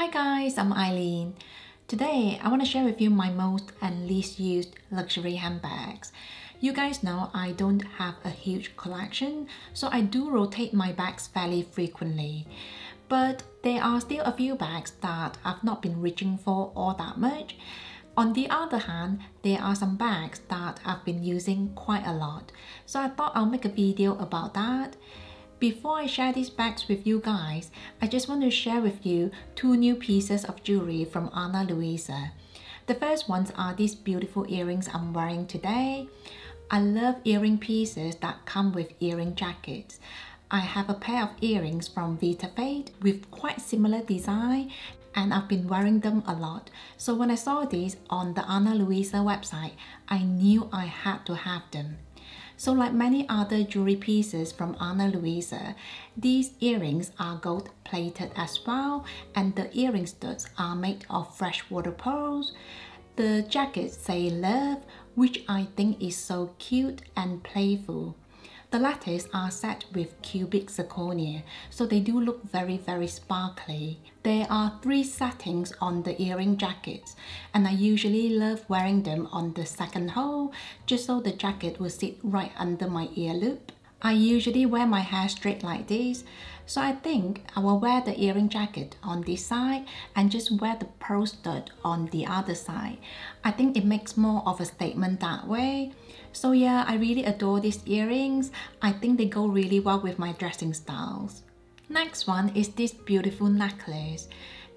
Hi guys, I'm Eileen. Today I want to share with you my most and least used luxury handbags. You guys know I don't have a huge collection, so I do rotate my bags fairly frequently. But there are still a few bags that I've not been reaching for all that much. On the other hand, there are some bags that I've been using quite a lot, so I thought I'll make a video about that. Before I share these bags with you guys, I just want to share with you two new pieces of jewelry from Ana Luisa. The first ones are these beautiful earrings I'm wearing today. I love earring pieces that come with earring jackets. I have a pair of earrings from Vitafate with quite similar design, and I've been wearing them a lot. So when I saw these on the Ana Luisa website, I knew I had to have them. So like many other jewelry pieces from Ana Luisa, these earrings are gold plated as well, and the earring studs are made of freshwater pearls. The jackets say love, which I think is so cute and playful. The lattes are set with cubic zirconia, so they do look very, very sparkly. There are three settings on the earring jackets, and I usually love wearing them on the second hole, just so the jacket will sit right under my ear loop. I usually wear my hair straight like this, so I think I will wear the earring jacket on this side and just wear the pearl stud on the other side. I think it makes more of a statement that way. So yeah, I really adore these earrings. I think they go really well with my dressing styles. Next one is this beautiful necklace.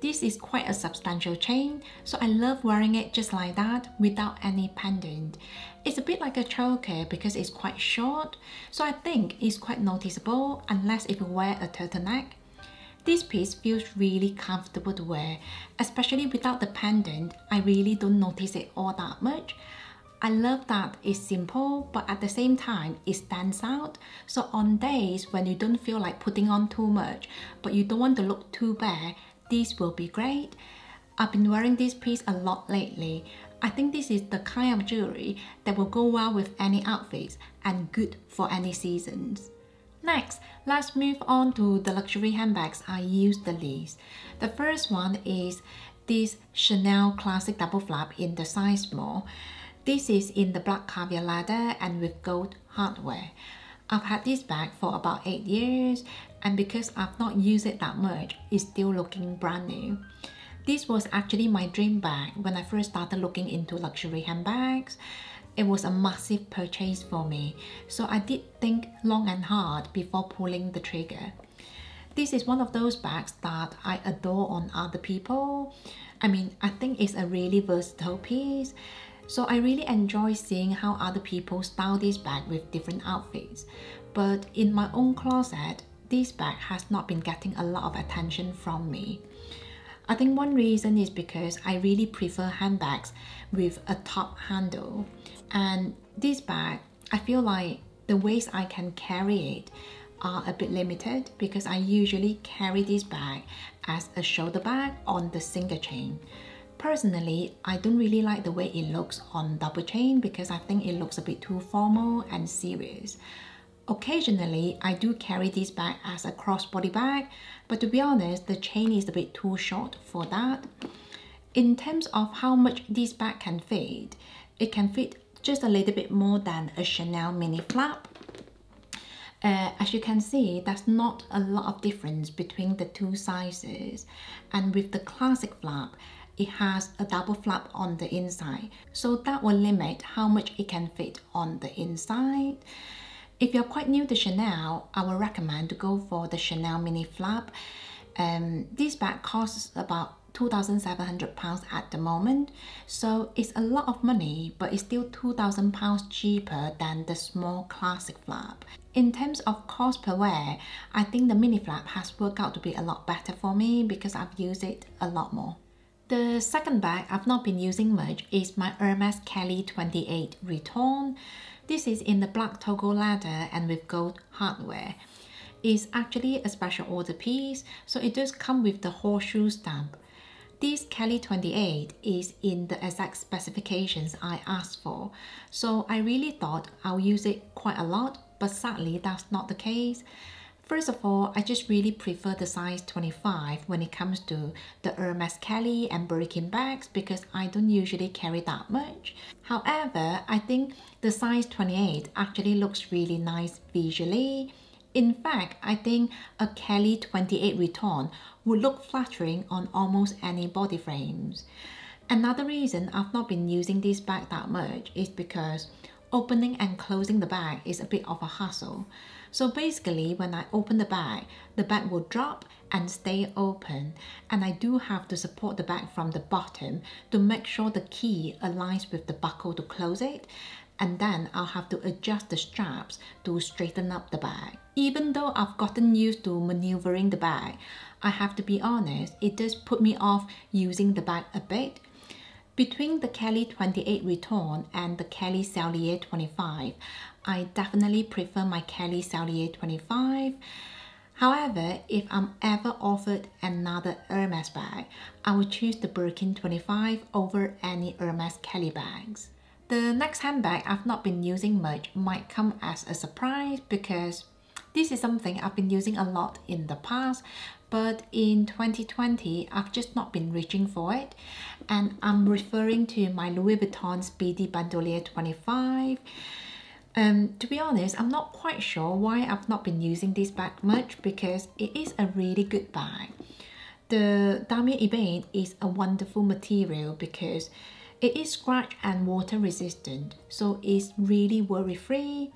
This is quite a substantial chain, so I love wearing it just like that without any pendant. It's a bit like a choker because it's quite short, so I think it's quite noticeable unless if you wear a turtleneck. This piece feels really comfortable to wear, especially without the pendant. I really don't notice it all that much. I love that it's simple, but at the same time, it stands out. So on days when you don't feel like putting on too much, but you don't want to look too bare, these will be great. I've been wearing this piece a lot lately. I think this is the kind of jewelry that will go well with any outfits and good for any seasons. Next, let's move on to the luxury handbags I use the least. The first one is this Chanel Classic Double Flap in the size small. This is in the black caviar leather and with gold hardware. I've had this bag for about 8 years, and because I've not used it that much, it's still looking brand new. This was actually my dream bag when I first started looking into luxury handbags. It was a massive purchase for me, so I did think long and hard before pulling the trigger. This is one of those bags that I adore on other people. I mean, I think it's a really versatile piece. So I really enjoy seeing how other people style this bag with different outfits. But in my own closet, this bag has not been getting a lot of attention from me. I think one reason is because I really prefer handbags with a top handle. And this bag, I feel like the ways I can carry it are a bit limited because I usually carry this bag as a shoulder bag on the single chain. Personally, I don't really like the way it looks on double chain because I think it looks a bit too formal and serious. Occasionally, I do carry this bag as a crossbody bag, but to be honest, the chain is a bit too short for that. In terms of how much this bag can fit, it can fit just a little bit more than a Chanel mini flap. As you can see, there's not a lot of difference between the two sizes, and with the classic flap, it has a double flap on the inside, so that will limit how much it can fit on the inside. If you're quite new to Chanel, I would recommend to go for the Chanel mini flap. This bag costs about £2,700 at the moment, so it's a lot of money, but it's still £2,000 cheaper than the small classic flap. In terms of cost per wear, I think the mini flap has worked out to be a lot better for me because I've used it a lot more. The second bag I've not been using much is my Hermes Kelly 28 Return. This is in the black Togo leather and with gold hardware. It's actually a special order piece, so it does come with the horseshoe stamp. This Kelly 28 is in the exact specifications I asked for, so I really thought I'll use it quite a lot, but sadly that's not the case. First of all, I just really prefer the size 25 when it comes to the Hermes Kelly and Birkin bags because I don't usually carry that much. However, I think the size 28 actually looks really nice visually. In fact, I think a Kelly 28 Vuitton would look flattering on almost any body frames. Another reason I've not been using this bag that much is because opening and closing the bag is a bit of a hassle. So basically, when I open the bag will drop and stay open, and I do have to support the bag from the bottom to make sure the key aligns with the buckle to close it, and then I'll have to adjust the straps to straighten up the bag. Even though I've gotten used to maneuvering the bag, I have to be honest, it does put me off using the bag a bit. Between the Kelly 28 Vuitton and the Kelly Cellier 25, I definitely prefer my Kelly Cellier 25. However, if I'm ever offered another Hermes bag, I would choose the Birkin 25 over any Hermes Kelly bags. The next handbag I've not been using much might come as a surprise because this is something I've been using a lot in the past, but in 2020, I've just not been reaching for it. And I'm referring to my Louis Vuitton Speedy Bandolier 25. To be honest, I'm not quite sure why I've not been using this bag much because it is a really good bag. The Damier Ebene is a wonderful material because it is scratch and water resistant, so it's really worry-free.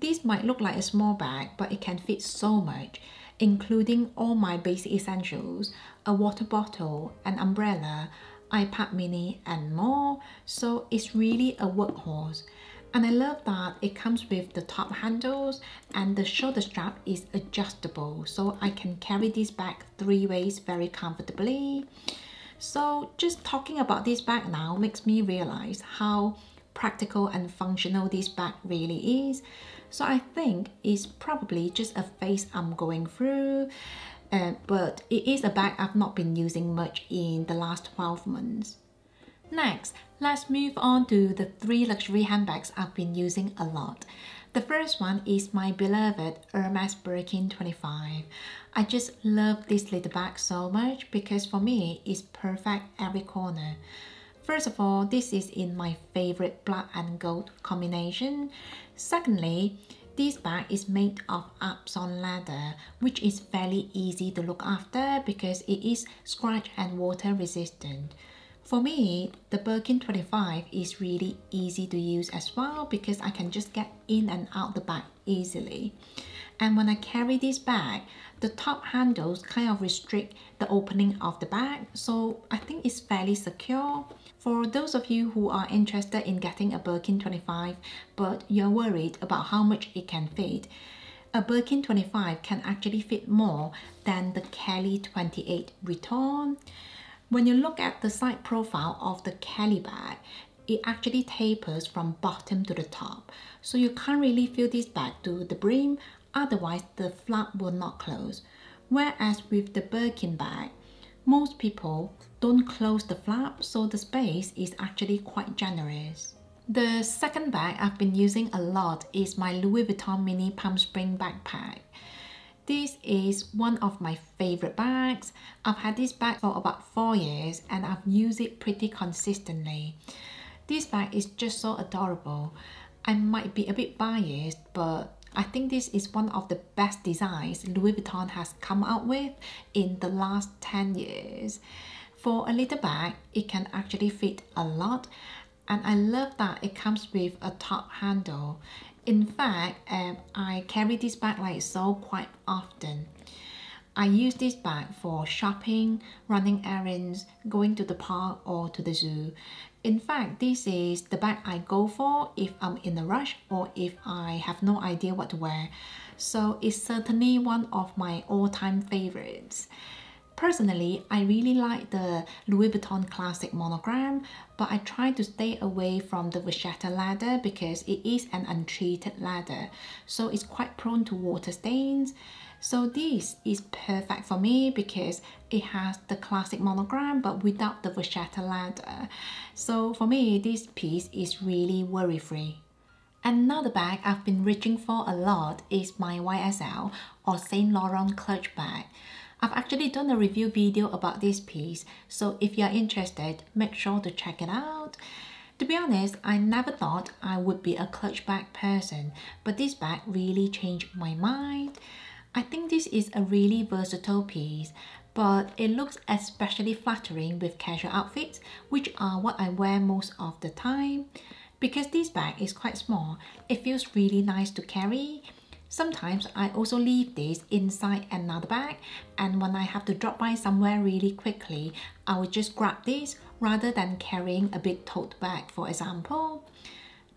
This might look like a small bag, but it can fit so much, including all my basic essentials, a water bottle, an umbrella, iPad mini and more, so it's really a workhorse. And I love that it comes with the top handles and the shoulder strap is adjustable, so I can carry this bag three ways very comfortably. So just talking about this bag now makes me realize how practical and functional this bag really is. So I think it's probably just a phase I'm going through, but it is a bag I've not been using much in the last 12 months. Next, let's move on to the three luxury handbags I've been using a lot. The first one is my beloved Hermes Birkin 25. I just love this little bag so much because for me, it's perfect every corner. First of all, this is in my favorite black and gold combination. Secondly, this bag is made of Epsom leather, which is fairly easy to look after because it is scratch and water resistant. For me, the Birkin 25 is really easy to use as well because I can just get in and out the bag easily. And when I carry this bag, the top handles kind of restrict the opening of the bag, so I think it's fairly secure. For those of you who are interested in getting a Birkin 25, but you're worried about how much it can fit, a Birkin 25 can actually fit more than the Kelly 28 Vuitton. When you look at the side profile of the Kelly bag, it actually tapers from bottom to the top, so you can't really fill this bag to the brim, otherwise the flap will not close. Whereas with the Birkin bag, most people don't close the flap, so the space is actually quite generous. The second bag I've been using a lot is my Louis Vuitton Mini Palm Spring backpack. This is one of my favorite bags. I've had this bag for about 4 years and I've used it pretty consistently. This bag is just so adorable. I might be a bit biased, but I think this is one of the best designs Louis Vuitton has come out with in the last 10 years. For a little bag, it can actually fit a lot, and I love that it comes with a top handle. In fact, I carry this bag like so quite often. I use this bag for shopping, running errands, going to the park or to the zoo. In fact, this is the bag I go for if I'm in a rush or if I have no idea what to wear. So it's certainly one of my all-time favorites. Personally, I really like the Louis Vuitton Classic monogram, but I try to stay away from the Vestiaire leather because it is an untreated leather, so it's quite prone to water stains. So this is perfect for me because it has the classic monogram but without the Vestiaire leather. So for me, this piece is really worry-free. Another bag I've been reaching for a lot is my YSL or Saint Laurent clutch bag. I've actually done a review video about this piece, so if you're interested, make sure to check it out. To be honest, I never thought I would be a clutch bag person, but this bag really changed my mind. I think this is a really versatile piece, but it looks especially flattering with casual outfits, which are what I wear most of the time. Because this bag is quite small, it feels really nice to carry. Sometimes I also leave this inside another bag, and when I have to drop by somewhere really quickly, I would just grab this rather than carrying a big tote bag, for example.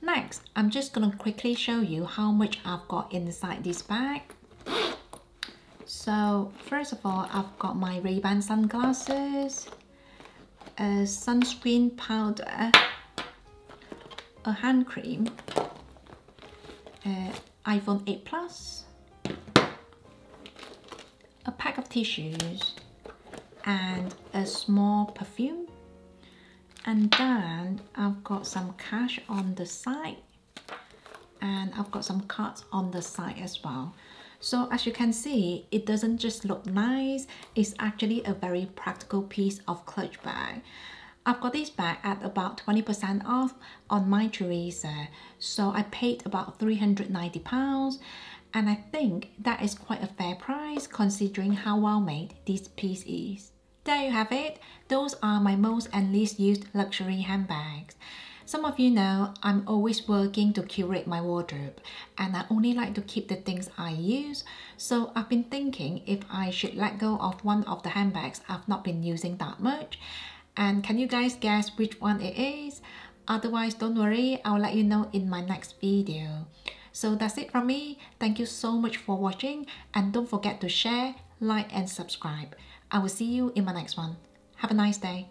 Next, I'm just gonna quickly show you how much I've got inside this bag. So first of all, I've got my Ray-Ban sunglasses, a sunscreen powder, a hand cream, iPhone 8 Plus, a pack of tissues, and a small perfume. And then I've got some cash on the side, and I've got some cards on the side as well. So as you can see, it doesn't just look nice, it's actually a very practical piece of clutch bag. I've got this bag at about 20% off on my Theresa, so I paid about £390, and I think that is quite a fair price considering how well made this piece is. There you have it, those are my most and least used luxury handbags. Some of you know I'm always working to curate my wardrobe, and I only like to keep the things I use, so I've been thinking if I should let go of one of the handbags I've not been using that much. And can you guys guess which one it is? Otherwise, don't worry, I'll let you know in my next video. So that's it from me. Thank you so much for watching, and don't forget to share, like and subscribe. I will see you in my next one. Have a nice day.